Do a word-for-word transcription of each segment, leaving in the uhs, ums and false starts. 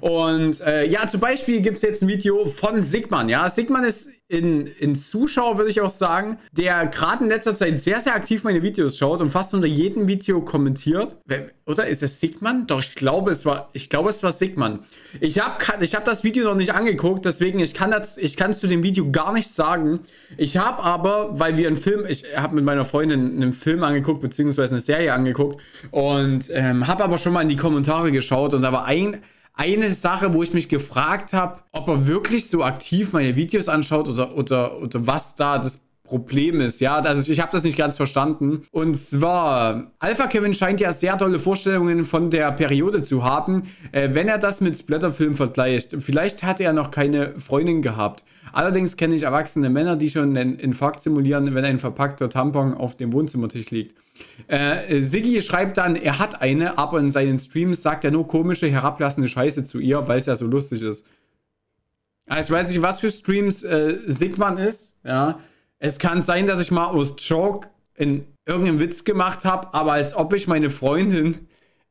Und äh, ja, zum Beispiel gibt es jetzt ein Video von Siggmann, ja. Siggmann ist in, in Zuschauer, würde ich auch sagen, der gerade in letzter Zeit sehr, sehr aktiv meine Videos schaut und fast unter jedem Video kommentiert. Oder ist es Siggmann? Doch, ich glaube, es war, ich glaube, es war Siggmann. Ich habe ich hab das Video noch nicht angeguckt, deswegen, ich kann das, ich kann zu dem Video gar nichts sagen. Ich habe aber, weil wir einen Film, ich habe mit meiner Freundin einen Film angeguckt, beziehungsweise eine Serie angeguckt und ähm, habe aber schon mal in die Kommentare geschaut und da war ein... Eine Sache, wo ich mich gefragt habe, ob er wirklich so aktiv meine Videos anschaut oder, oder, oder was da das Problem ist. Ja, das ist, ich habe das nicht ganz verstanden. Und zwar, Alpha Kevin scheint ja sehr tolle Vorstellungen von der Periode zu haben, äh, wenn er das mit Splatterfilmen vergleicht. Vielleicht hat er noch keine Freundin gehabt. Allerdings kenne ich erwachsene Männer, die schon einen Infarkt simulieren, wenn ein verpackter Tampon auf dem Wohnzimmertisch liegt. Äh, Siggi schreibt dann, er hat eine, aber in seinen Streams sagt er nur komische, herablassende Scheiße zu ihr, weil es ja so lustig ist. Also ich weiß nicht, was für Streams äh, Siggmann ist, ja. Es kann sein, dass ich mal aus Joke in irgendeinen Witz gemacht habe, aber als ob ich meine Freundin,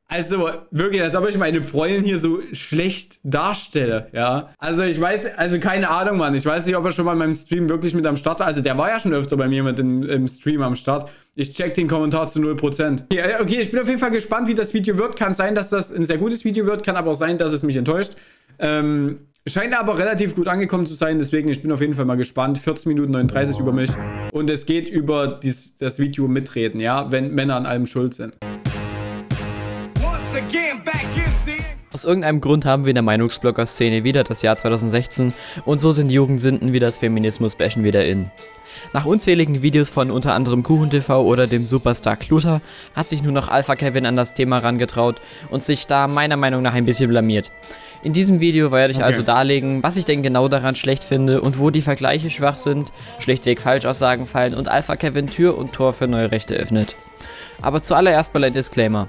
also wirklich, als ob ich meine Freundin hier so schlecht darstelle, ja. Also ich weiß, also keine Ahnung, Mann, ich weiß nicht, ob er schon mal in meinem Stream wirklich mit am Start war. Also der war ja schon öfter bei mir mit dem, im Stream am Start. Ich check den Kommentar zu null Prozent. Okay, okay, ich bin auf jeden Fall gespannt, wie das Video wird. Kann sein, dass das ein sehr gutes Video wird, kann aber auch sein, dass es mich enttäuscht. Ähm... Scheint aber relativ gut angekommen zu sein, deswegen, ich bin auf jeden Fall mal gespannt. vierzehn Minuten neununddreißig über mich. Und es geht über dies, das Video Mitreden, ja, wenn Männer an allem schuld sind. Aus irgendeinem Grund haben wir in der Meinungsblogger-Szene wieder das Jahr zweitausendsechzehn und so sind Jugendsünden wie das Feminismus-Bashen wieder in. Nach unzähligen Videos von unter anderem KuchenTV oder dem Superstar Klotter hat sich nur noch Alpha Kevin an das Thema herangetraut und sich da meiner Meinung nach ein bisschen blamiert. In diesem Video werde ich okay. also darlegen, was ich denn genau daran schlecht finde und wo die Vergleiche schwach sind, schlichtweg Falschaussagen fallen und Alpha Kevin Tür und Tor für neue Rechte öffnet. Aber zuallererst mal ein Disclaimer.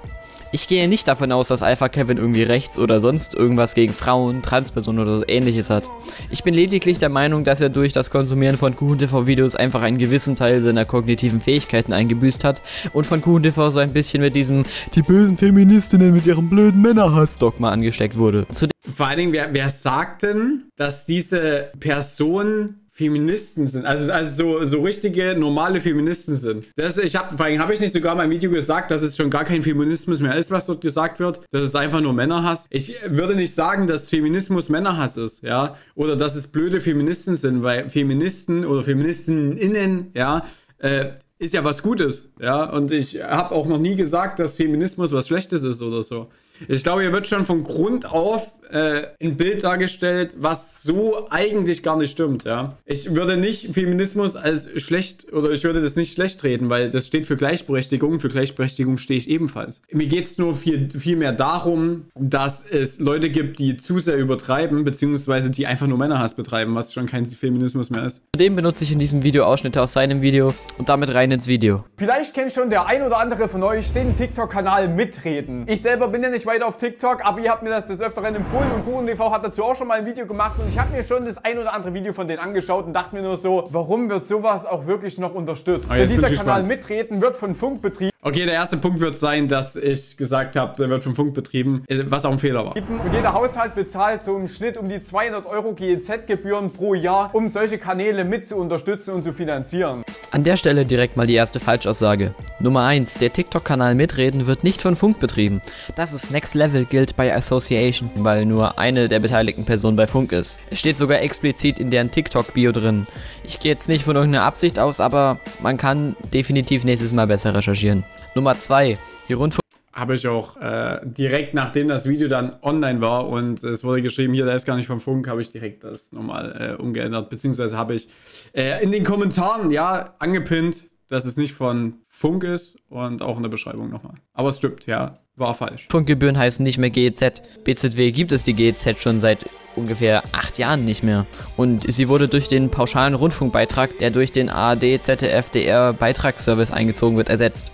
Ich gehe nicht davon aus, dass Alpha Kevin irgendwie rechts oder sonst irgendwas gegen Frauen, Transpersonen oder so ähnliches hat. Ich bin lediglich der Meinung, dass er durch das Konsumieren von KuchenTV-Videos einfach einen gewissen Teil seiner kognitiven Fähigkeiten eingebüßt hat und von KuchenTV so ein bisschen mit diesem die bösen Feministinnen mit ihrem blöden Männerhass-Dogma angesteckt wurde. Zu Vor allen Dingen, wer, wer sagt denn, dass diese Personen Feministen sind? Also, also so, so richtige, normale Feministen sind. Das, ich hab, vor allen Dingen habe ich nicht sogar in meinem Video gesagt, dass es schon gar kein Feminismus mehr ist, was dort gesagt wird. Dass es einfach nur Männerhass. Ich würde nicht sagen, dass Feminismus Männerhass ist, ja. Oder dass es blöde Feministen sind, weil Feministen oder Feministinnen, ja, äh, ist ja was Gutes, ja. Und ich habe auch noch nie gesagt, dass Feminismus was Schlechtes ist oder so. Ich glaube, hier wird schon von Grund auf äh, ein Bild dargestellt, was so eigentlich gar nicht stimmt, ja. Ich würde nicht Feminismus als schlecht, oder ich würde das nicht schlecht reden, weil das steht für Gleichberechtigung. Für Gleichberechtigung stehe ich ebenfalls. Mir geht es nur viel, viel mehr darum, dass es Leute gibt, die zu sehr übertreiben, beziehungsweise die einfach nur Männerhass betreiben, was schon kein Feminismus mehr ist. Zudem benutze ich in diesem Video Ausschnitte aus seinem Video und damit rein ins Video. Vielleicht kennt schon der ein oder andere von euch den TikTok-Kanal Mitreden. Ich selber bin ja nicht weiter auf TikTok, aber ihr habt mir das des Öfteren empfohlen und KuchenTV hat dazu auch schon mal ein Video gemacht und ich habe mir schon das ein oder andere Video von denen angeschaut und dachte mir nur so, warum wird sowas auch wirklich noch unterstützt? Oh, dieser Kanal Mitreden wird von Funk betrieben. Okay, der erste Punkt wird sein, dass ich gesagt habe, der wird von Funk betrieben, was auch ein Fehler war. Und jeder Haushalt bezahlt so im Schnitt um die zweihundert Euro G E Z-Gebühren pro Jahr, um solche Kanäle mit zu unterstützen und zu finanzieren. An der Stelle direkt mal die erste Falschaussage. Nummer eins. Der TikTok-Kanal Mitreden wird nicht von Funk betrieben. Das ist Next Level gilt bei Association, weil nur eine der beteiligten Personen bei Funk ist. Es steht sogar explizit in deren TikTok-Bio drin. Ich gehe jetzt nicht von irgendeiner Absicht aus, aber man kann definitiv nächstes Mal besser recherchieren. Nummer zwei. Die Rundfunk... Habe ich auch äh, direkt nachdem das Video dann online war und es wurde geschrieben, hier, der ist gar nicht vom Funk, habe ich direkt das nochmal äh, umgeändert, beziehungsweise habe ich äh, in den Kommentaren, ja, angepinnt, dass es nicht von Funk ist und auch in der Beschreibung nochmal. Aber es stimmt, ja, war falsch. Funkgebühren heißen nicht mehr G E Z. B Z W gibt es die G E Z schon seit ungefähr acht Jahren nicht mehr. Und sie wurde durch den pauschalen Rundfunkbeitrag, der durch den A D Z F D R Beitragsservice eingezogen wird, ersetzt.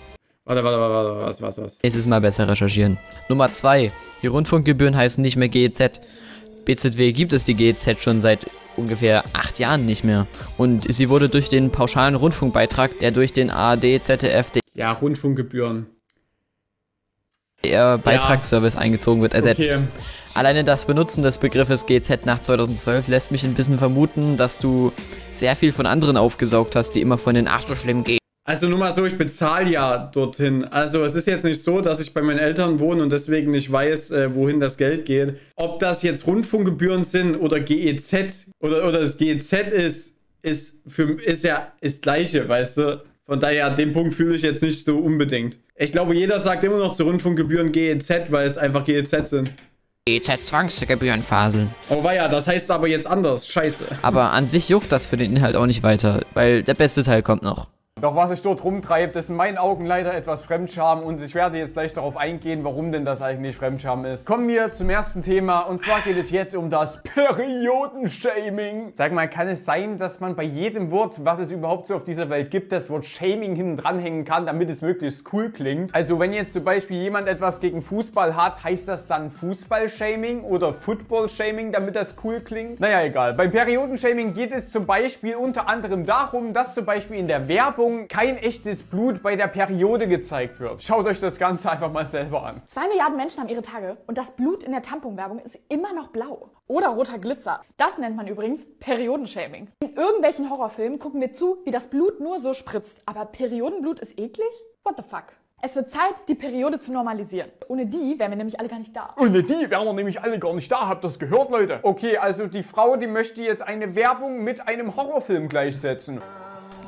Warte, warte, warte, warte, was, was, was? Nächstes Mal besser recherchieren. Nummer zwei. Die Rundfunkgebühren heißen nicht mehr G E Z. B Z W gibt es die G E Z schon seit ungefähr acht Jahren nicht mehr. Und sie wurde durch den pauschalen Rundfunkbeitrag, der durch den A R D, Z D F, D... Ja, Rundfunkgebühren. der Beitragsservice ja. eingezogen wird, ersetzt. Okay. Alleine das Benutzen des Begriffes G Z nach zweitausendzwölf lässt mich ein bisschen vermuten, dass du sehr viel von anderen aufgesaugt hast, die immer von den ach so schlimm gehen. Also nur mal so, ich bezahle ja dorthin. Also es ist jetzt nicht so, dass ich bei meinen Eltern wohne und deswegen nicht weiß, äh, wohin das Geld geht. Ob das jetzt Rundfunkgebühren sind oder G E Z oder, oder das G E Z ist, ist, für, ist ja das Gleiche, weißt du? Von daher, den Punkt fühle ich jetzt nicht so unbedingt. Ich glaube, jeder sagt immer noch zu Rundfunkgebühren G E Z, weil es einfach G E Z sind. G Z-Zwangsgebührenfaseln. Oh weia, das heißt aber jetzt anders. Scheiße. Aber an sich juckt das für den Inhalt auch nicht weiter, weil der beste Teil kommt noch. Doch was sich dort rumtreibt, ist in meinen Augen leider etwas Fremdscham und ich werde jetzt gleich darauf eingehen, warum denn das eigentlich Fremdscham ist. Kommen wir zum ersten Thema und zwar geht es jetzt um das Periodenshaming. Sag mal, kann es sein, dass man bei jedem Wort, was es überhaupt so auf dieser Welt gibt, das Wort Shaming hinten dranhängen kann, damit es möglichst cool klingt? Also wenn jetzt zum Beispiel jemand etwas gegen Fußball hat, heißt das dann Fußball-Shaming oder Football-Shaming, damit das cool klingt? Naja, egal. Beim Periodenshaming geht es zum Beispiel unter anderem darum, dass zum Beispiel in der Werbung kein echtes Blut bei der Periode gezeigt wird. Schaut euch das Ganze einfach mal selber an. Zwei Milliarden Menschen haben ihre Tage und das Blut in der Tamponwerbung ist immer noch blau. Oder roter Glitzer. Das nennt man übrigens Periodenshaming. In irgendwelchen Horrorfilmen gucken wir zu, wie das Blut nur so spritzt. Aber Periodenblut ist eklig? What the fuck? Es wird Zeit, die Periode zu normalisieren. Ohne die wären wir nämlich alle gar nicht da. Ohne die wären wir nämlich alle gar nicht da. Habt ihr das gehört, Leute? Okay, also die Frau, die möchte jetzt eine Werbung mit einem Horrorfilm gleichsetzen.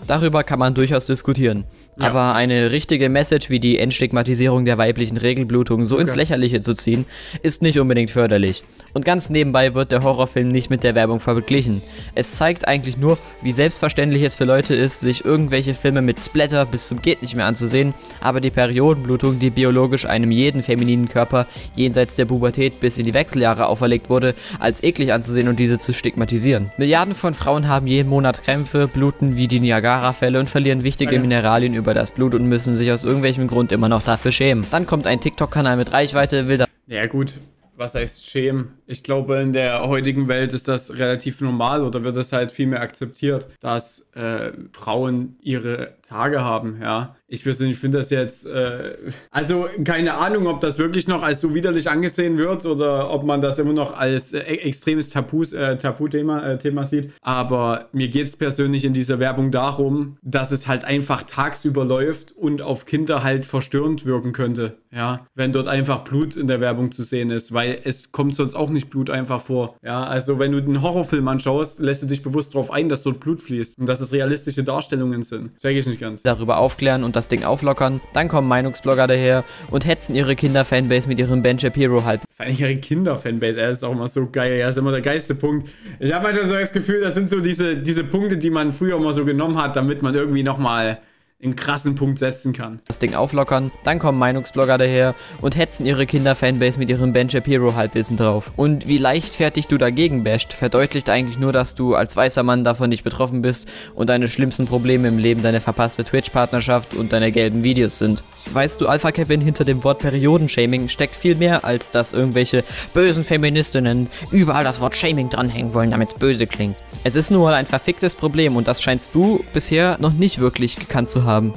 Darüber kann man durchaus diskutieren. Ja. Aber eine richtige Message wie die Entstigmatisierung der weiblichen Regelblutung so okay. ins Lächerliche zu ziehen, ist nicht unbedingt förderlich. Und ganz nebenbei wird der Horrorfilm nicht mit der Werbung verglichen. Es zeigt eigentlich nur, wie selbstverständlich es für Leute ist, sich irgendwelche Filme mit Splatter bis zum geht nicht mehr anzusehen, aber die Periodenblutung, die biologisch einem jeden femininen Körper jenseits der Pubertät bis in die Wechseljahre auferlegt wurde, als eklig anzusehen und diese zu stigmatisieren. Milliarden von Frauen haben jeden Monat Krämpfe, bluten wie die Niagara-Fälle und verlieren wichtige Mineralien über das Blut und müssen sich aus irgendwelchem Grund immer noch dafür schämen. Dann kommt ein TikTok-Kanal mit Reichweite, will da... Ja gut. Was heißt schämen? Ich glaube, in der heutigen Welt ist das relativ normal oder wird das halt viel mehr akzeptiert, dass äh, Frauen ihre Tage haben, ja. Ich persönlich finde das jetzt, äh, also keine Ahnung, ob das wirklich noch als so widerlich angesehen wird oder ob man das immer noch als äh, extremes Tabus, äh, Tabuthema äh, Thema sieht. Aber mir geht es persönlich in dieser Werbung darum, dass es halt einfach tagsüber läuft und auf Kinder halt verstörend wirken könnte, ja. Wenn dort einfach Blut in der Werbung zu sehen ist, weil es kommt sonst auch nicht Blut einfach vor, ja. Also wenn du den Horrorfilm anschaust, lässt du dich bewusst darauf ein, dass dort Blut fließt und dass es realistische Darstellungen sind. Check ich nicht ganz. Darüber aufklären und das Ding auflockern, dann kommen Meinungsblogger daher und hetzen ihre Kinder-Fanbase mit ihrem Ben Shapiro halt. Vor allem ihre Kinder-Fanbase, er ist auch immer so geil, er ist immer der geilste Punkt. Ich habe manchmal so das Gefühl, das sind so diese, diese Punkte, die man früher immer so genommen hat, damit man irgendwie nochmal einen krassen Punkt setzen kann. Das Ding auflockern, dann kommen Meinungsblogger daher und hetzen ihre Kinder-Fanbase mit ihrem Ben Shapiro-Halbwissen drauf. Und wie leichtfertig du dagegen basht, verdeutlicht eigentlich nur, dass du als weißer Mann davon nicht betroffen bist und deine schlimmsten Probleme im Leben deine verpasste Twitch-Partnerschaft und deine gelben Videos sind. Weißt du, Alpha Kevin, hinter dem Wort Periodenshaming steckt viel mehr, als dass irgendwelche bösen Feministinnen überall das Wort Shaming dranhängen wollen, damit es böse klingt. Es ist nur ein verficktes Problem und das scheinst du bisher noch nicht wirklich gekannt zu haben. Haben.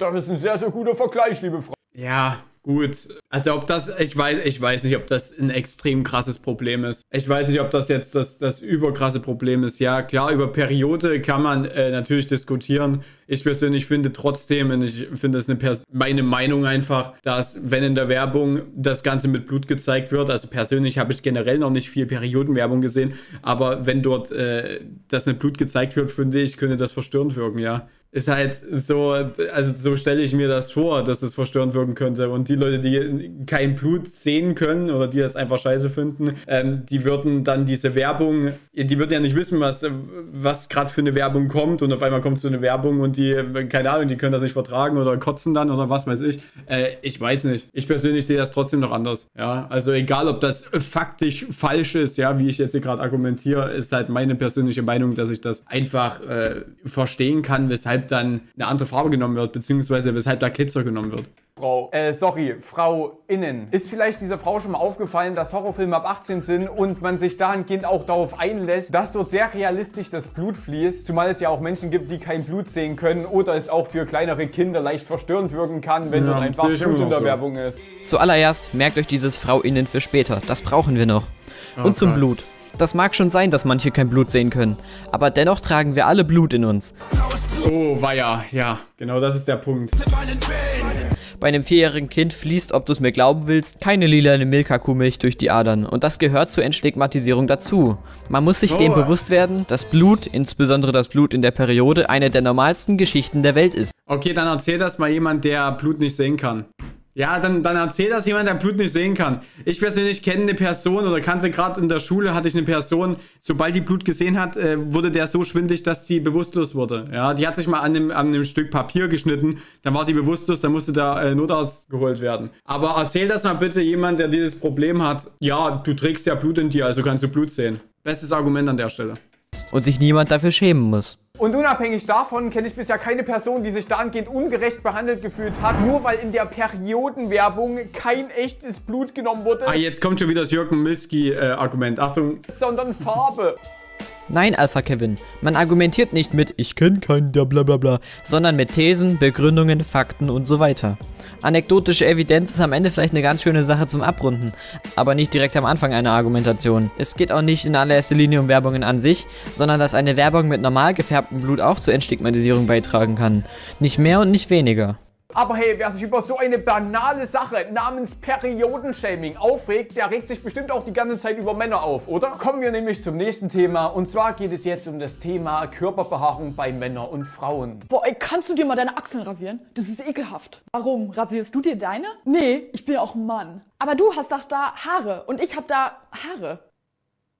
Das ist ein sehr, sehr guter Vergleich, liebe Frau. Ja, gut. Also ob das, ich weiß, ich weiß nicht, ob das ein extrem krasses Problem ist. Ich weiß nicht, ob das jetzt das, das überkrasse Problem ist. Ja, klar, über Periode kann man äh, natürlich diskutieren. Ich persönlich finde trotzdem, und ich finde es eine Pers- meine Meinung einfach, dass wenn in der Werbung das Ganze mit Blut gezeigt wird, also persönlich habe ich generell noch nicht viel Periodenwerbung gesehen, aber wenn dort äh, das mit Blut gezeigt wird, finde ich, könnte das verstörend wirken, ja. Ist halt so, also so stelle ich mir das vor, dass das verstörend wirken könnte. Und die Leute, die kein Blut sehen können oder die das einfach scheiße finden, ähm, die würden dann diese Werbung, die würden ja nicht wissen, was, was gerade für eine Werbung kommt. Und auf einmal kommt so eine Werbung und die, keine Ahnung, die können das nicht vertragen oder kotzen dann oder was weiß ich. Äh, ich weiß nicht. Ich persönlich sehe das trotzdem noch anders. Ja, also egal, ob das faktisch falsch ist, ja, wie ich jetzt hier gerade argumentiere, ist halt meine persönliche Meinung, dass ich das einfach äh, verstehen kann, weshalb dann eine andere Farbe genommen wird, beziehungsweise weshalb da Glitzer genommen wird. Frau, äh, sorry, Frau innen. Ist vielleicht dieser Frau schon mal aufgefallen, dass Horrorfilme ab achtzehn sind und man sich dahingehend auch darauf einlässt, dass dort sehr realistisch das Blut fließt, zumal es ja auch Menschen gibt, die kein Blut sehen können oder es auch für kleinere Kinder leicht verstörend wirken kann, wenn ja, dort einfach Blut in der so. Werbung ist. Zuallererst merkt euch dieses Frau innen für später, das brauchen wir noch. Oh, und zum Christ. Blut. Das mag schon sein, dass manche kein Blut sehen können, aber dennoch tragen wir alle Blut in uns. Oh, weia, ja, genau das ist der Punkt. Bei einem vierjährigen Kind fließt, ob du es mir glauben willst, keine lilane Milka-Kuhmilch durch die Adern. Und das gehört zur Entstigmatisierung dazu. Man muss sich oh. dem bewusst werden, dass Blut, insbesondere das Blut in der Periode, eine der normalsten Geschichten der Welt ist. Okay, dann erzähl das mal jemand, der Blut nicht sehen kann. Ja, dann, dann erzähl das jemand, der Blut nicht sehen kann. Ich persönlich kenne eine Person oder kannte gerade in der Schule, hatte ich eine Person, sobald die Blut gesehen hat, äh, wurde der so schwindelig, dass sie bewusstlos wurde. Ja, die hat sich mal an einem, an einem Stück Papier geschnitten, dann war die bewusstlos, dann musste der äh, Notarzt geholt werden. Aber erzähl das mal bitte jemand, der dieses Problem hat. Ja, du trägst ja Blut in dir, also kannst du Blut sehen. Bestes Argument an der Stelle. Und sich niemand dafür schämen muss. Und unabhängig davon kenne ich bisher keine Person, die sich dahingehend ungerecht behandelt gefühlt hat, nur weil in der Periodenwerbung kein echtes Blut genommen wurde. Ah, jetzt kommt schon wieder das Jürgen Milski-Argument. Äh, Achtung. Sondern Farbe. Nein, Alpha Kevin. Man argumentiert nicht mit ich kenne keinen, der bla bla bla, sondern mit Thesen, Begründungen, Fakten und so weiter. Anekdotische Evidenz ist am Ende vielleicht eine ganz schöne Sache zum Abrunden, aber nicht direkt am Anfang einer Argumentation. Es geht auch nicht in allererster Linie um Werbungen an sich, sondern dass eine Werbung mit normal gefärbtem Blut auch zur Entstigmatisierung beitragen kann. Nicht mehr und nicht weniger. Aber hey, wer sich über so eine banale Sache namens Periodenshaming aufregt, der regt sich bestimmt auch die ganze Zeit über Männer auf, oder? Kommen wir nämlich zum nächsten Thema und zwar geht es jetzt um das Thema Körperbehaarung bei Männern und Frauen. Boah, ey, kannst du dir mal deine Achseln rasieren? Das ist ekelhaft. Warum? Rasierst du dir deine? Nee, ich bin ja auch ein Mann. Aber du hast doch da Haare und ich hab da Haare.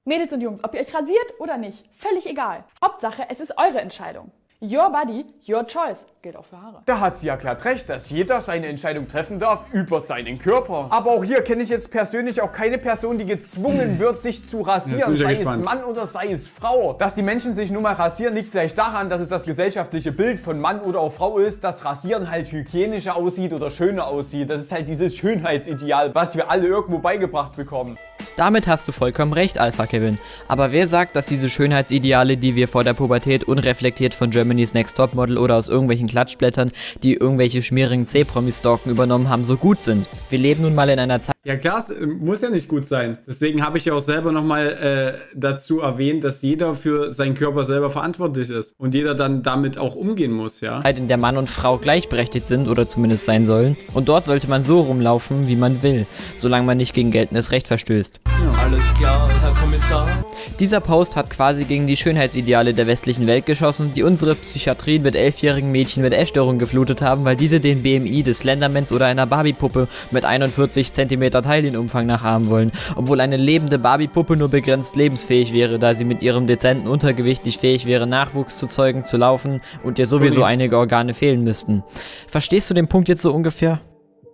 Mädels und Jungs, ob ihr euch rasiert oder nicht, völlig egal. Hauptsache, es ist eure Entscheidung. Your body, your choice. Geht auch für Haare. Da hat sie ja klar recht, dass jeder seine Entscheidung treffen darf über seinen Körper. Aber auch hier kenne ich jetzt persönlich auch keine Person, die gezwungen wird, sich zu rasieren. Sei es Mann oder sei es Frau. Dass die Menschen sich nun mal rasieren, liegt vielleicht daran, dass es das gesellschaftliche Bild von Mann oder auch Frau ist, dass Rasieren halt hygienischer aussieht oder schöner aussieht. Das ist halt dieses Schönheitsideal, was wir alle irgendwo beigebracht bekommen. Damit hast du vollkommen recht, Alpha Kevin. Aber wer sagt, dass diese Schönheitsideale, die wir vor der Pubertät unreflektiert von German Minis Next Top Model oder aus irgendwelchen Klatschblättern, die irgendwelche schmierigen C-Promi-Stalken übernommen haben, so gut sind? Wir leben nun mal in einer Zeit... Ja klar, es muss ja nicht gut sein. Deswegen habe ich ja auch selber nochmal äh, dazu erwähnt, dass jeder für seinen Körper selber verantwortlich ist. Und jeder dann damit auch umgehen muss, ja. ...in der Mann und Frau gleichberechtigt sind oder zumindest sein sollen. Und dort sollte man so rumlaufen, wie man will, solange man nicht gegen geltendes Recht verstößt. Ja. Alles klar, Herr Kommissar. Dieser Post hat quasi gegen die Schönheitsideale der westlichen Welt geschossen, die unsere Psychiatrien mit elfjährigen Mädchen mit Essstörungen geflutet haben, weil diese den B M I des Slendermans oder einer Barbie-Puppe mit einundvierzig Zentimeter Teilienumfang nachahmen wollen, obwohl eine lebende Barbie-Puppe nur begrenzt lebensfähig wäre, da sie mit ihrem dezenten Untergewicht nicht fähig wäre, Nachwuchs zu zeugen, zu laufen und ihr sowieso einige Organe fehlen müssten. Verstehst du den Punkt jetzt so ungefähr?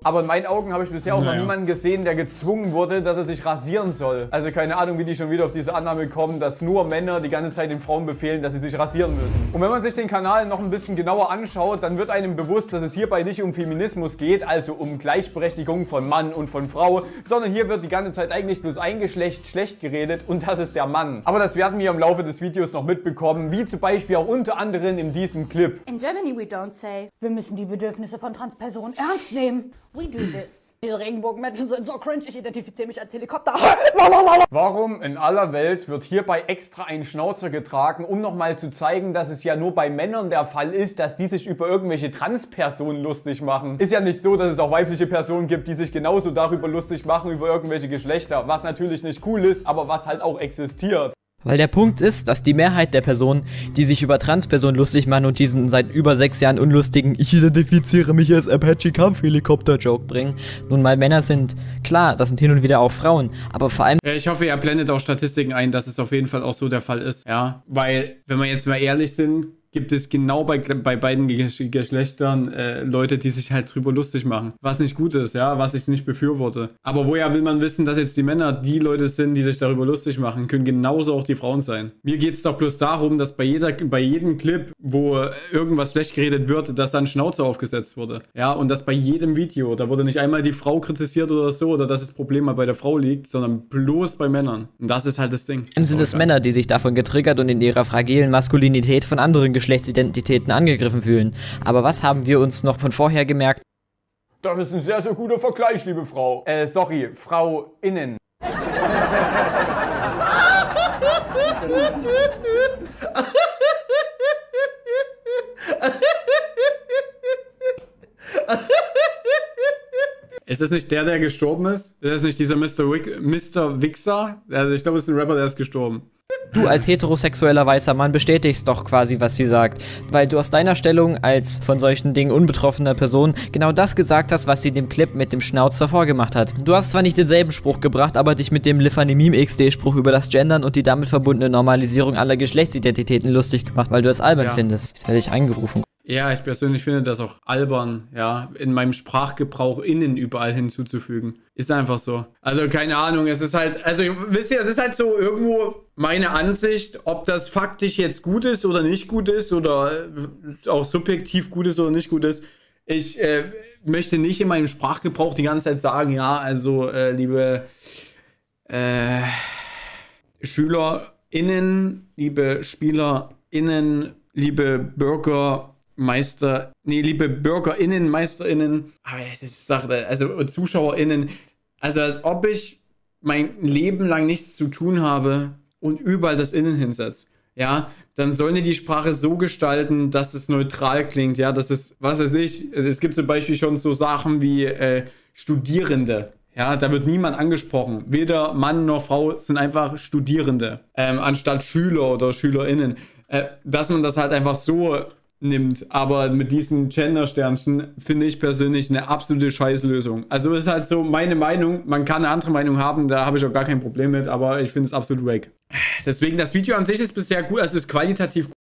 Aber in meinen Augen habe ich bisher auch naja. noch niemanden gesehen, der gezwungen wurde, dass er sich rasieren soll. Also keine Ahnung, wie die schon wieder auf diese Annahme kommen, dass nur Männer die ganze Zeit den Frauen befehlen, dass sie sich rasieren müssen. Und wenn man sich den Kanal noch ein bisschen genauer anschaut, dann wird einem bewusst, dass es hierbei nicht um Feminismus geht, also um Gleichberechtigung von Mann und von Frau, sondern hier wird die ganze Zeit eigentlich bloß ein Geschlecht schlecht geredet und das ist der Mann. Aber das werden wir im Laufe des Videos noch mitbekommen, wie zum Beispiel auch unter anderem in diesem Clip. In Germany we don't say, wir müssen die Bedürfnisse von Transpersonen ernst nehmen. We do this. Diese Regenbogenmenschen sind so cringe, ich identifiziere mich als Helikopter. Warum in aller Welt wird hierbei extra ein Schnauzer getragen, um nochmal zu zeigen, dass es ja nur bei Männern der Fall ist, dass die sich über irgendwelche Transpersonen lustig machen? Ist ja nicht so, dass es auch weibliche Personen gibt, die sich genauso darüber lustig machen, über irgendwelche Geschlechter, was natürlich nicht cool ist, aber was halt auch existiert. Weil der Punkt ist, dass die Mehrheit der Personen, die sich über Transpersonen lustig machen und diesen seit über sechs Jahren unlustigen Ich identifiziere mich als Apache-Kampfhelikopter-Joke bringen, nun mal Männer sind. Klar, das sind hin und wieder auch Frauen, aber vor allem... Ich hoffe, ihr blendet auch Statistiken ein, dass es auf jeden Fall auch so der Fall ist, ja. Weil, wenn wir jetzt mal ehrlich sind... gibt es genau bei, bei beiden Geschlechtern äh, Leute, die sich halt drüber lustig machen. Was nicht gut ist, ja, was ich nicht befürworte. Aber woher will man wissen, dass jetzt die Männer die Leute sind, die sich darüber lustig machen? Können genauso auch die Frauen sein. Mir geht es doch bloß darum, dass bei, jeder, bei jedem Clip, wo irgendwas schlecht geredet wird, dass dann Schnauze aufgesetzt wurde. Ja, und das bei jedem Video. Da wurde nicht einmal die Frau kritisiert oder so, oder dass das Problem mal bei der Frau liegt, sondern bloß bei Männern. Und das ist halt das Ding. Dann sind es Männer, die sich davon getriggert und in ihrer fragilen Maskulinität von anderen Geschlechtsidentitäten angegriffen fühlen. Aber was haben wir uns noch von vorher gemerkt? Das ist ein sehr, sehr guter Vergleich, liebe Frau. Äh, sorry, Frau innen. Ist das nicht der, der gestorben ist? Ist das nicht dieser Mister Wick, Mister Wichser? Also ich glaube, es ist ein Rapper, der ist gestorben. Du als heterosexueller weißer Mann bestätigst doch quasi, was sie sagt, weil du aus deiner Stellung als von solchen Dingen unbetroffener Person genau das gesagt hast, was sie in dem Clip mit dem Schnauzer vorgemacht hat. Du hast zwar nicht denselben Spruch gebracht, aber dich mit dem Lifanimim-X D-Spruch über das Gendern und die damit verbundene Normalisierung aller Geschlechtsidentitäten lustig gemacht, weil du es albern ja. findest. Jetzt werde ich angerufen. Ja, ich persönlich finde das auch albern, ja, in meinem Sprachgebrauch innen überall hinzuzufügen. Ist einfach so. Also keine Ahnung, es ist halt, also wisst ihr, es ist halt so irgendwo meine Ansicht, ob das faktisch jetzt gut ist oder nicht gut ist oder auch subjektiv gut ist oder nicht gut ist. Ich äh, möchte nicht in meinem Sprachgebrauch die ganze Zeit sagen, ja, also äh, liebe äh, SchülerInnen, liebe SpielerInnen, liebe Bürger. Meister, nee, liebe BürgerInnen, MeisterInnen, aber ich dachte, also ZuschauerInnen, also als ob ich mein Leben lang nichts zu tun habe und überall das Innen hinsetze, ja, dann sollen die die Sprache so gestalten, dass es neutral klingt, ja, das ist, was weiß ich, es gibt zum Beispiel schon so Sachen wie äh, Studierende, ja, da wird niemand angesprochen, weder Mann noch Frau sind einfach Studierende, ähm, anstatt Schüler oder SchülerInnen, äh, dass man das halt einfach so nimmt, aber mit diesem Gender-Sternchen finde ich persönlich eine absolute Scheißlösung. Also ist halt so meine Meinung, man kann eine andere Meinung haben, da habe ich auch gar kein Problem mit, aber ich finde es absolut wack. Deswegen, das Video an sich ist bisher gut, also ist qualitativ gut.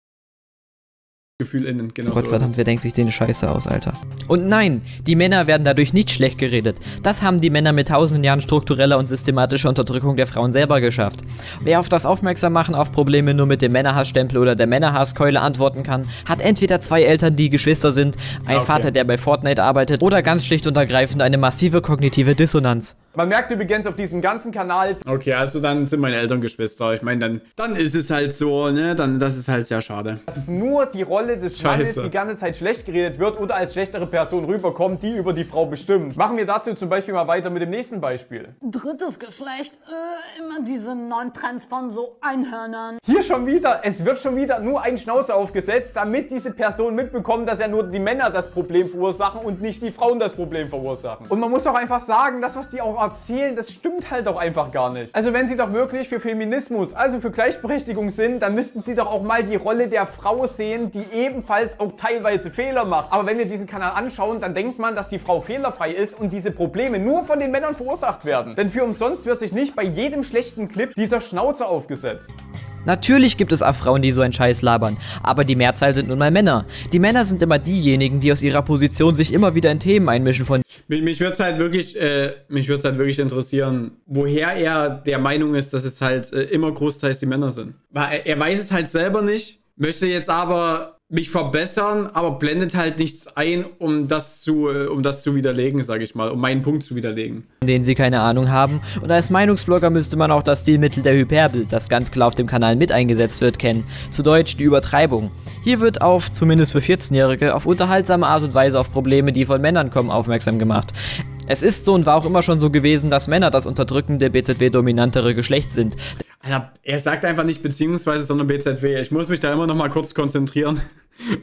Gefühl innen, genau. Gott, so verdammt, wer denkt sich den Scheiße aus, Alter? Und nein, die Männer werden dadurch nicht schlecht geredet. Das haben die Männer mit tausenden Jahren struktureller und systematischer Unterdrückung der Frauen selber geschafft. Wer auf das aufmerksam machen, auf Probleme nur mit dem Männerhassstempel oder der Männerhasskeule antworten kann, hat entweder zwei Eltern, die Geschwister sind, ein okay. Vater, der bei Fortnite arbeitet oder ganz schlicht und ergreifend eine massive kognitive Dissonanz. Man merkt übrigens auf diesem ganzen Kanal... Okay, also dann sind meine Eltern Geschwister. Ich meine, dann, dann ist es halt so, ne? Dann, das ist halt sehr schade. Das ist nur die Rolle des Mannes, die ganze Zeit schlecht geredet wird oder als schlechtere Person rüberkommt, die über die Frau bestimmt. Machen wir dazu zum Beispiel mal weiter mit dem nächsten Beispiel. Drittes Geschlecht, äh, immer diese neuen Trends von so Einhörnern. Hier schon wieder, es wird schon wieder nur ein Schnauzer aufgesetzt, damit diese Person mitbekommt, dass ja nur die Männer das Problem verursachen und nicht die Frauen das Problem verursachen. Und man muss auch einfach sagen, das, was die auch erzählen, das stimmt halt doch einfach gar nicht. Also wenn sie doch wirklich für Feminismus, also für Gleichberechtigung sind, dann müssten sie doch auch mal die Rolle der Frau sehen, die ebenfalls auch teilweise Fehler macht. Aber wenn wir diesen Kanal anschauen, dann denkt man, dass die Frau fehlerfrei ist und diese Probleme nur von den Männern verursacht werden. Denn für umsonst wird sich nicht bei jedem schlechten Clip dieser Schnauzer aufgesetzt. Natürlich gibt es auch Frauen, die so einen Scheiß labern, aber die Mehrzahl sind nun mal Männer. Die Männer sind immer diejenigen, die aus ihrer Position sich immer wieder in Themen einmischen von... Mich, mich würde es halt wirklich, äh, mich würde es halt wirklich interessieren, woher er der Meinung ist, dass es halt äh, immer großteils die Männer sind. Er, er weiß es halt selber nicht, möchte jetzt aber mich verbessern, aber blendet halt nichts ein, um das zu, äh, um das zu widerlegen, sage ich mal, um meinen Punkt zu widerlegen. ...von denen sie keine Ahnung haben. Und als Meinungsblogger müsste man auch das Stilmittel der Hyperbel, das ganz klar auf dem Kanal mit eingesetzt wird, kennen. Zu Deutsch die Übertreibung. Hier wird auf, zumindest für vierzehnjährige, auf unterhaltsame Art und Weise auf Probleme, die von Männern kommen, aufmerksam gemacht. Es ist so und war auch immer schon so gewesen, dass Männer das unterdrückende, B Z W-dominantere Geschlecht sind. Alter, er sagt einfach nicht beziehungsweise, sondern B Z W. Ich muss mich da immer noch mal kurz konzentrieren,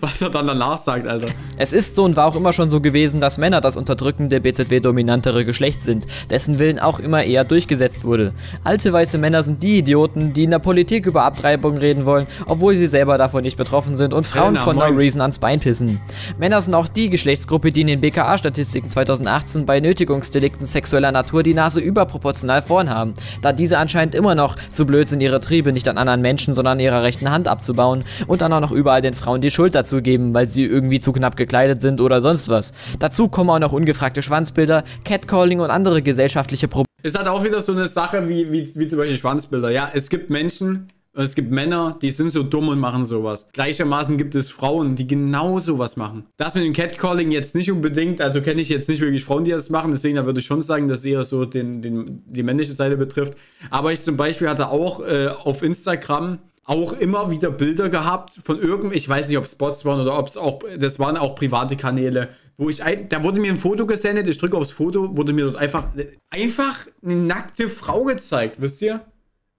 was er dann danach sagt, Alter. Es ist so und war auch immer schon so gewesen, dass Männer das unterdrückende, B Z W-dominantere Geschlecht sind, dessen Willen auch immer eher durchgesetzt wurde. Alte weiße Männer sind die Idioten, die in der Politik über Abtreibung reden wollen, obwohl sie selber davon nicht betroffen sind und Frauen von no reason ans Bein pissen. Männer sind auch die Geschlechtsgruppe, die in den B K A-Statistiken zweitausendachtzehn bei Nötigungsdelikten sexueller Natur die Nase überproportional vorn haben, da diese anscheinend immer noch zu blöd sind, ihre Triebe nicht an anderen Menschen, sondern an ihrer rechten Hand abzubauen und dann auch noch überall den Frauen die Schuld dazu geben, weil sie irgendwie zu knapp gekleidet sind oder sonst was. Dazu kommen auch noch ungefragte Schwanzbilder, Catcalling und andere gesellschaftliche Probleme. Es hat auch wieder so eine Sache wie, wie, wie zum Beispiel Schwanzbilder. Ja, es gibt Menschen, es gibt Männer, die sind so dumm und machen sowas. Gleichermaßen gibt es Frauen, die genau sowas machen. Das mit dem Catcalling jetzt nicht unbedingt, also kenne ich jetzt nicht wirklich Frauen, die das machen. Deswegen, da würde ich schon sagen, dass eher so den, den, die männliche Seite betrifft. Aber ich zum Beispiel hatte auch äh, auf Instagram auch immer wieder Bilder gehabt von irgend, ich weiß nicht, ob es Bots waren oder ob es auch, das waren auch private Kanäle, wo ich, ein, da wurde mir ein Foto gesendet, ich drücke aufs Foto, wurde mir dort einfach, einfach eine nackte Frau gezeigt, wisst ihr?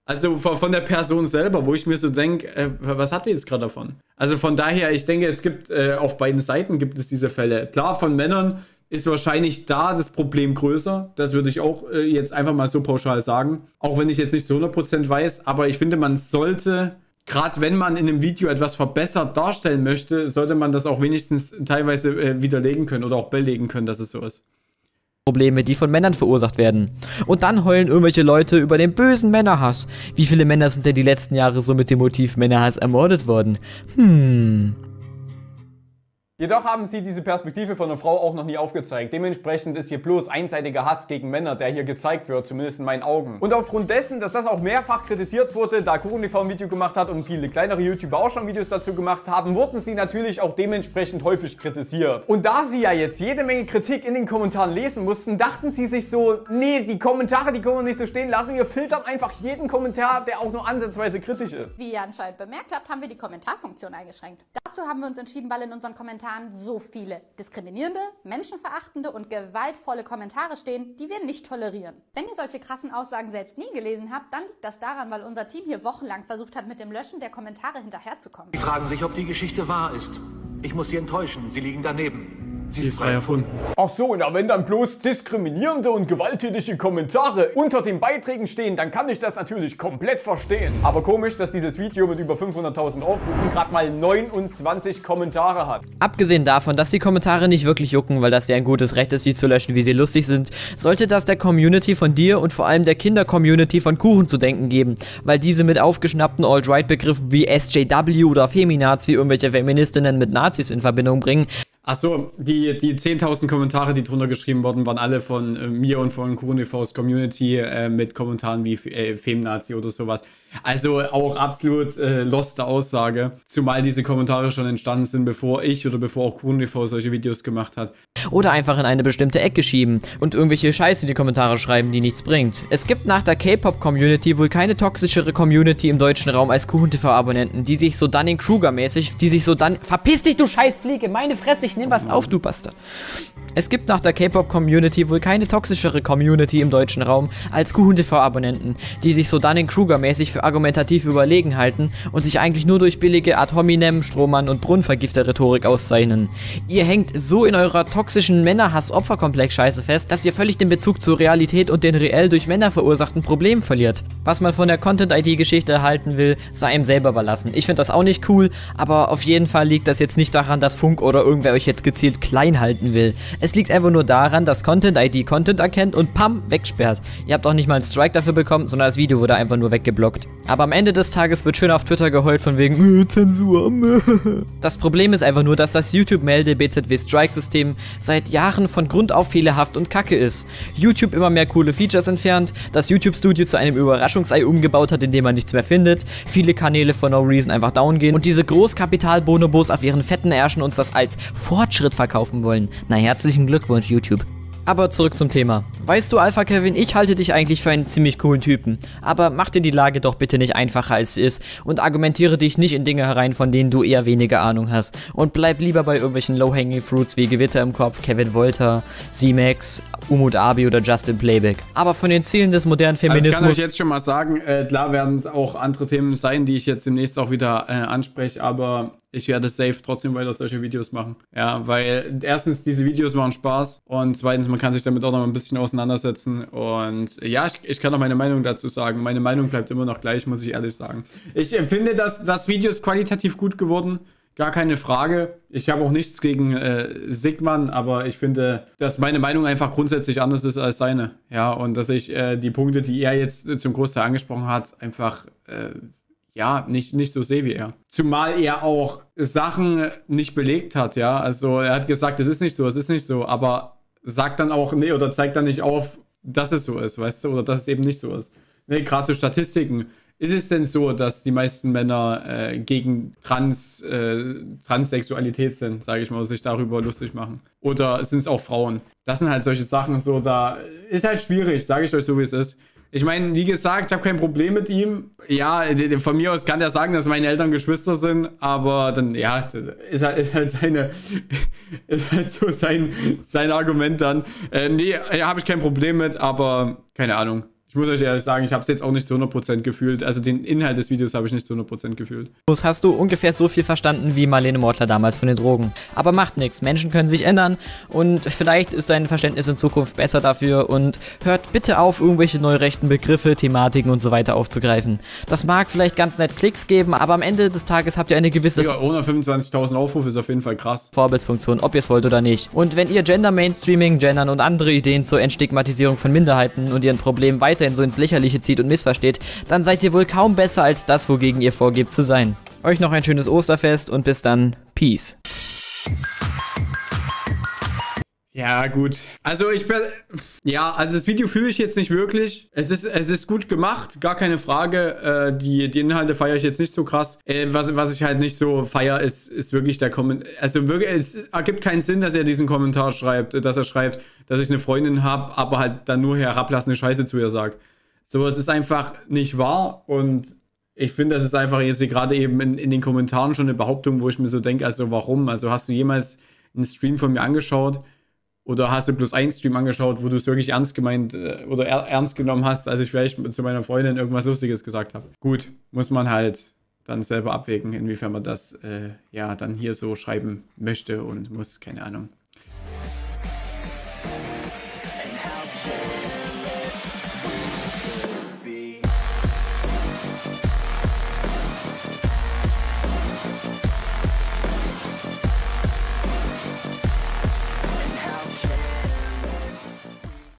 Also von der Person selber, wo ich mir so denke, äh, was habt ihr jetzt gerade davon? Also von daher, ich denke, es gibt, äh, auf beiden Seiten gibt es diese Fälle. Klar, von Männern ist wahrscheinlich da das Problem größer. Das würde ich auch äh, jetzt einfach mal so pauschal sagen. Auch wenn ich jetzt nicht zu hundert Prozent weiß. Aber ich finde, man sollte, gerade wenn man in einem Video etwas verbessert darstellen möchte, sollte man das auch wenigstens teilweise äh, widerlegen können oder auch belegen können, dass es so ist. Probleme, die von Männern verursacht werden. Und dann heulen irgendwelche Leute über den bösen Männerhass. Wie viele Männer sind denn die letzten Jahre so mit dem Motiv Männerhass ermordet worden? Hm. Jedoch haben sie diese Perspektive von einer Frau auch noch nie aufgezeigt. Dementsprechend ist hier bloß einseitiger Hass gegen Männer, der hier gezeigt wird, zumindest in meinen Augen. Und aufgrund dessen, dass das auch mehrfach kritisiert wurde, da KuchenTV ein Video gemacht hat und viele kleinere YouTuber auch schon Videos dazu gemacht haben, wurden sie natürlich auch dementsprechend häufig kritisiert. Und da sie ja jetzt jede Menge Kritik in den Kommentaren lesen mussten, dachten sie sich so, nee, die Kommentare, die können wir nicht so stehen lassen, wir filtern einfach jeden Kommentar, der auch nur ansatzweise kritisch ist. Wie ihr anscheinend bemerkt habt, haben wir die Kommentarfunktion eingeschränkt. Dazu haben wir uns entschieden, weil in unseren Kommentaren so viele diskriminierende, menschenverachtende und gewaltvolle Kommentare stehen, die wir nicht tolerieren. Wenn ihr solche krassen Aussagen selbst nie gelesen habt, dann liegt das daran, weil unser Team hier wochenlang versucht hat, mit dem Löschen der Kommentare hinterherzukommen. Sie fragen sich, ob die Geschichte wahr ist. Ich muss sie enttäuschen, sie liegen daneben. Sie ist frei erfunden. Ach so, na wenn dann bloß diskriminierende und gewalttätige Kommentare unter den Beiträgen stehen, dann kann ich das natürlich komplett verstehen. Aber komisch, dass dieses Video mit über fünfhunderttausend Aufrufen gerade mal neunundzwanzig Kommentare hat. Abgesehen davon, dass die Kommentare nicht wirklich jucken, weil das ja ein gutes Recht ist, sie zu löschen, wie sie lustig sind, sollte das der Community von dir und vor allem der Kinder-Community von Kuchen zu denken geben, weil diese mit aufgeschnappten Alt-Right-Begriffen wie S J W oder Feminazi irgendwelche Feministinnen mit Nazis in Verbindung bringen. Achso, die, die zehntausend Kommentare, die drunter geschrieben wurden, waren alle von äh, mir und von KuchenTVs Community äh, mit Kommentaren wie äh, Femnazi oder sowas. Also auch absolut äh, loste Aussage, zumal diese Kommentare schon entstanden sind, bevor ich oder bevor auch KuchenTV solche Videos gemacht hat. Oder einfach in eine bestimmte Ecke schieben und irgendwelche Scheiße in die Kommentare schreiben, die nichts bringt. Es gibt nach der K-Pop-Community wohl keine toxischere Community im deutschen Raum als KuchenTV-Abonnenten, die sich so Dunning-Kruger-mäßig, die sich so dann... Verpiss dich, du Scheißfliege! Meine Fresse, ich nehm was auf, du Bastard! Es gibt nach der K-Pop-Community wohl keine toxischere Community im deutschen Raum als KuchenTV-Abonnenten, die sich so Dunning-Kruger-mäßig für argumentativ überlegen halten und sich eigentlich nur durch billige Ad hominem, Strohmann und Brunnenvergifter-Rhetorik auszeichnen. Ihr hängt so in eurer toxischen Männerhass-Opferkomplex-Scheiße fest, dass ihr völlig den Bezug zur Realität und den reell durch Männer verursachten Problemen verliert. Was man von der Content-I D-Geschichte erhalten will, sei ihm selber überlassen. Ich finde das auch nicht cool, aber auf jeden Fall liegt das jetzt nicht daran, dass Funk oder irgendwer euch jetzt gezielt klein halten will. Es liegt einfach nur daran, dass Content-I D Content erkennt und pam, wegsperrt. Ihr habt auch nicht mal einen Strike dafür bekommen, sondern das Video wurde einfach nur weggeblockt. Aber am Ende des Tages wird schön auf Twitter geheult von wegen Zensur. Das Problem ist einfach nur, dass das YouTube-Melde-B Z W-Strike-System seit Jahren von Grund auf fehlerhaft und kacke ist. YouTube immer mehr coole Features entfernt, das YouTube-Studio zu einem Überraschungsei umgebaut hat, in dem man nichts mehr findet, viele Kanäle for no reason einfach down gehen und diese Großkapital-Bonobos auf ihren fetten Ärschen uns das als Fortschritt verkaufen wollen. Na herzlich Glückwunsch, YouTube. Aber zurück zum Thema. Weißt du, Alpha Kevin, ich halte dich eigentlich für einen ziemlich coolen Typen. Aber mach dir die Lage doch bitte nicht einfacher, als sie ist. Und argumentiere dich nicht in Dinge herein, von denen du eher weniger Ahnung hast. Und bleib lieber bei irgendwelchen Low-Hanging Fruits wie Gewitter im Kopf, Kevin Wolter, C-Max, Umut Abi oder Justin Playback. Aber von den Zielen des modernen Feminismus... Also ich kann euch jetzt schon mal sagen, äh, klar werden es auch andere Themen sein, die ich jetzt demnächst auch wieder äh, anspreche, aber... Ich werde safe trotzdem weiter solche Videos machen. Ja, weil erstens, diese Videos machen Spaß und zweitens, man kann sich damit auch noch ein bisschen auseinandersetzen und ja, ich, ich kann auch meine Meinung dazu sagen. Meine Meinung bleibt immer noch gleich, muss ich ehrlich sagen. Ich finde, dass das Video ist qualitativ gut geworden. Gar keine Frage. Ich habe auch nichts gegen äh, Siggmann, aber ich finde, dass meine Meinung einfach grundsätzlich anders ist als seine. Ja, und dass ich äh, die Punkte, die er jetzt äh, zum Großteil angesprochen hat, einfach äh, ja, nicht, nicht so sehe wie er. Zumal er auch Sachen nicht belegt hat, ja. Also er hat gesagt, es ist nicht so, es ist nicht so, aber sagt dann auch, nee, oder zeigt dann nicht auf, dass es so ist, weißt du, oder dass es eben nicht so ist. Nee, gerade zu Statistiken. Ist es denn so, dass die meisten Männer äh, gegen Trans, äh, Transsexualität sind, sage ich mal, sich darüber lustig machen? Oder sind es auch Frauen? Das sind halt solche Sachen so, da ist halt schwierig, sage ich euch so, wie es ist. Ich meine, wie gesagt, ich habe kein Problem mit ihm. Ja, von mir aus kann der sagen, dass meine Eltern Geschwister sind, aber dann, ja, ist halt, ist halt seine, ist halt so sein, sein Argument dann. Äh, nee, habe ich kein Problem mit, aber keine Ahnung. Ich muss euch ehrlich sagen, ich habe es jetzt auch nicht zu hundert Prozent gefühlt. Also den Inhalt des Videos habe ich nicht zu hundert Prozent gefühlt. Hast du ungefähr so viel verstanden wie Marlene Mortler damals von den Drogen. Aber macht nichts, Menschen können sich ändern und vielleicht ist dein Verständnis in Zukunft besser dafür und hört bitte auf, irgendwelche neurechten Begriffe, Thematiken und so weiter aufzugreifen. Das mag vielleicht ganz nett Klicks geben, aber am Ende des Tages habt ihr eine gewisse... Ja, hundertfünfundzwanzigtausend Aufrufe ist auf jeden Fall krass. Vorbildsfunktion, ob ihr es wollt oder nicht. Und wenn ihr Gender-Mainstreaming, Gendern und andere Ideen zur Entstigmatisierung von Minderheiten und ihren Problemen weiter so ins Lächerliche zieht und missversteht, dann seid ihr wohl kaum besser als das, wogegen ihr vorgebt zu sein. Euch noch ein schönes Osterfest und bis dann. Peace. Ja, gut. Also ich bin... Ja, also das Video fühle ich jetzt nicht wirklich. Es ist, es ist gut gemacht, gar keine Frage. Äh, die, die Inhalte feiere ich jetzt nicht so krass. Äh, was, was ich halt nicht so feiere, ist, ist wirklich der Kommentar. Also wirklich, es ergibt keinen Sinn, dass er diesen Kommentar schreibt, dass er schreibt, dass ich eine Freundin habe, aber halt dann nur herablassende Scheiße zu ihr sagt. So, es ist einfach nicht wahr und ich finde, das ist einfach jetzt hier gerade eben in, in den Kommentaren schon eine Behauptung, wo ich mir so denke, also warum? Also hast du jemals einen Stream von mir angeschaut? Oder hast du bloß einen Stream angeschaut, wo du es wirklich ernst gemeint oder er, ernst genommen hast, als ich vielleicht zu meiner Freundin irgendwas Lustiges gesagt habe? Gut, muss man halt dann selber abwägen, inwiefern man das äh, ja dann hier so schreiben möchte und muss, keine Ahnung.